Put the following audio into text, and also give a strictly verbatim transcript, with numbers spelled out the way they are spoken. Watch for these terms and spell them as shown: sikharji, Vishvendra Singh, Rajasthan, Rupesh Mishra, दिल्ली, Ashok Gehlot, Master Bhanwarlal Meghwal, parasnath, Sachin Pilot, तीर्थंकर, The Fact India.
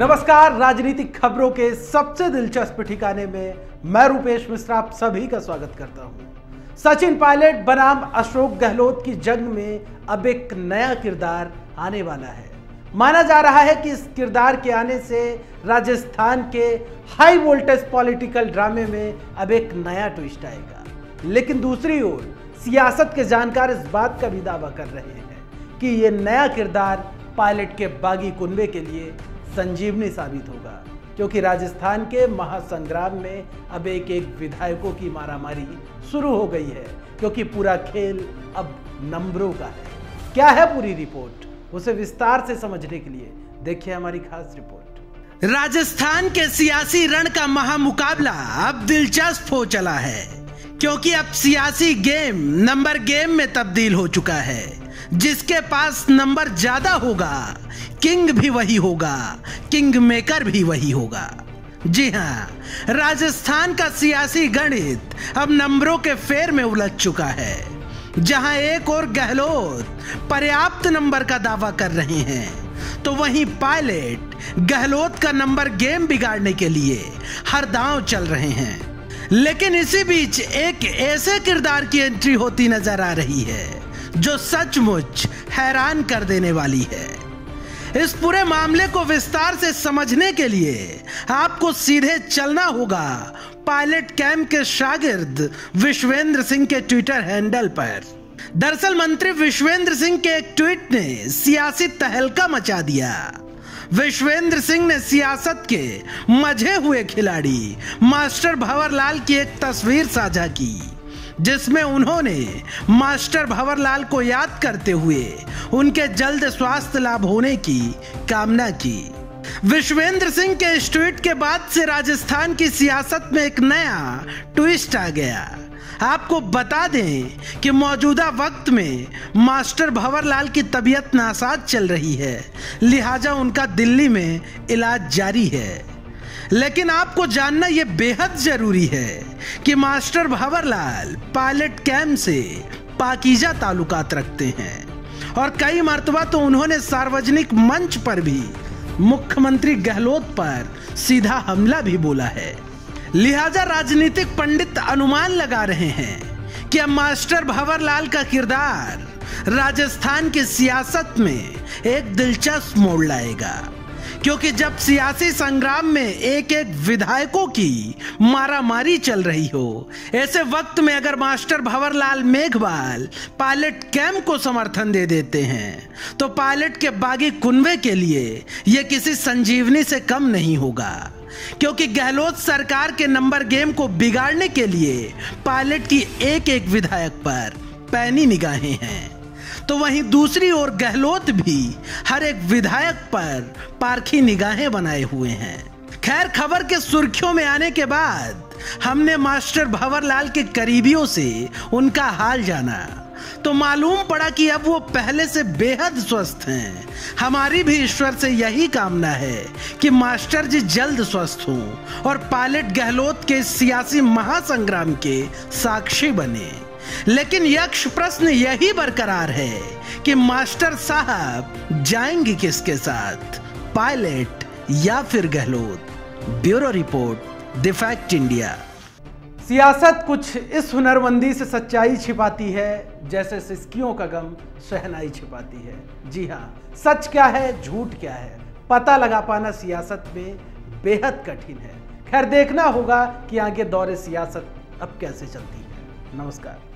नमस्कार, राजनीतिक खबरों के सबसे दिलचस्प ठिकाने में मैं रुपेश मिश्रा आप सभी का स्वागत करता हूं। सचिन पायलट बनाम अशोक गहलोत की जंग में अब एक नया किरदार आने वाला है। माना जा रहा है कि इस किरदार के आने से राजस्थान के हाई वोल्टेज पॉलिटिकल ड्रामे में अब एक नया ट्विस्ट आएगा। लेकिन दूसरी ओर सियासत के जानकार इस बात का भी दावा कर रहे हैं कि ये नया किरदार पायलट के बागी कुनबे के लिए संजीवनी साबित होगा, क्योंकि राजस्थान के महासंग्राम में अब एक एक विधायकों की मारामारी शुरू हो गई है, क्योंकि पूरा खेल अब नंबरों का है। क्या है पूरी रिपोर्ट, उसे विस्तार से समझने के लिए देखिए हमारी खास रिपोर्ट। राजस्थान के सियासी रण का महामुकाबला अब दिलचस्प हो चला है, क्योंकि अब सियासी गेम नंबर गेम में तब्दील हो चुका है। जिसके पास नंबर ज्यादा होगा, किंग भी वही होगा, किंग मेकर भी वही होगा। जी हाँ, राजस्थान का सियासी गणित अब नंबरों के फेर में उलझ चुका है, जहां एक और गहलोत पर्याप्त नंबर का दावा कर रहे हैं, तो वहीं पायलट गहलोत का नंबर गेम बिगाड़ने के लिए हर दांव चल रहे हैं। लेकिन इसी बीच एक ऐसे किरदार की एंट्री होती नजर आ रही है जो सचमुच हैरान कर देने वाली है। इस पूरे मामले को विस्तार से समझने के लिए आपको सीधे चलना होगा पायलट कैंप के शागिर्द विश्वेंद्र सिंह के ट्विटर हैंडल पर। दरअसल मंत्री विश्वेंद्र सिंह के एक ट्वीट ने सियासी तहलका मचा दिया। विश्वेंद्र सिंह ने सियासत के मजे हुए खिलाड़ी मास्टर भंवरलाल की एक तस्वीर साझा की, जिसमें उन्होंने मास्टर भंवरलाल को याद करते हुए उनके जल्द स्वास्थ्य लाभ होने की कामना की। विश्वेंद्र सिंह के इस ट्वीट के बाद से राजस्थान की सियासत में एक नया ट्विस्ट आ गया। आपको बता दें कि मौजूदा वक्त में मास्टर भंवरलाल की तबीयत नासाज चल रही है, लिहाजा उनका दिल्ली में इलाज जारी है। लेकिन आपको जानना यह बेहद जरूरी है कि मास्टर भंवरलाल पायलट कैंप से पाकीजा ताल्लुकात रखते हैं और कई मरतबा तो उन्होंने सार्वजनिक मंच पर भी मुख्यमंत्री गहलोत पर सीधा हमला भी बोला है। लिहाजा राजनीतिक पंडित अनुमान लगा रहे हैं कि अब मास्टर भंवरलाल का किरदार राजस्थान की सियासत में एक दिलचस्प मोड़ लाएगा, क्योंकि जब सियासी संग्राम में एक एक विधायकों की मारामारी चल रही हो, ऐसे वक्त में अगर मास्टर भंवरलाल मेघवाल पायलट कैंप को समर्थन दे देते हैं तो पायलट के बागी कुनबे के लिए यह किसी संजीवनी से कम नहीं होगा, क्योंकि गहलोत सरकार के नंबर गेम को बिगाड़ने के लिए पायलट की एक एक विधायक पर पैनी निगाहें हैं। तो वहीं दूसरी ओर गहलोत भी हर एक विधायक पर पारखी निगाहें बनाए हुए हैं। खैर, खबर के सुर्खियों में आने के बाद हमने मास्टर भंवरलाल के करीबियों से उनका हाल जाना, तो मालूम पड़ा कि अब वो पहले से बेहद स्वस्थ हैं। हमारी भी ईश्वर से यही कामना है कि मास्टर जी जल्द स्वस्थ हों और पायलट गहलोत के सियासी महासंग्राम के साक्षी बने। लेकिन यक्ष प्रश्न यही बरकरार है कि मास्टर साहब जाएंगे किसके साथ, पायलट या फिर Gehlot. Bureau report, the fact India. सियासत कुछ इस हुनरमंदी से सच्चाई छिपाती है जैसे सिसकियों का गम शहनाई छिपाती है। जी हाँ, सच क्या है, झूठ क्या है, पता लगा पाना सियासत में बेहद कठिन है। खैर, देखना होगा कि आगे दौरे सियासत अब कैसे चलती है। नमस्कार।